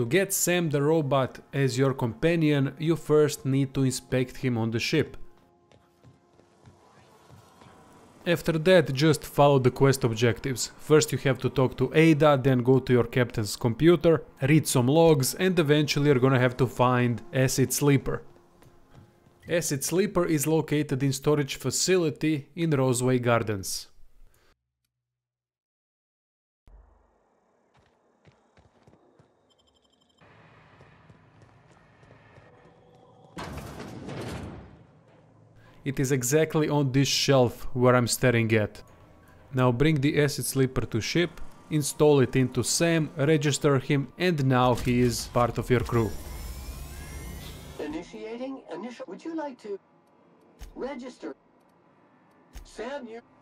To get Sam the robot as your companion, you first need to inspect him on the ship. After that, just follow the quest objectives. First you have to talk to Ada, then go to your captain's computer, read some logs, and eventually you're gonna have to find Acid Steeper. Acid Steeper is located in storage facility in Roseway Gardens. It is exactly on this shelf where I'm staring at. Now bring the Acid Steeper to ship, install it into Sam, register him, and now he is part of your crew. Initiating. Would you like to register? Sam, you...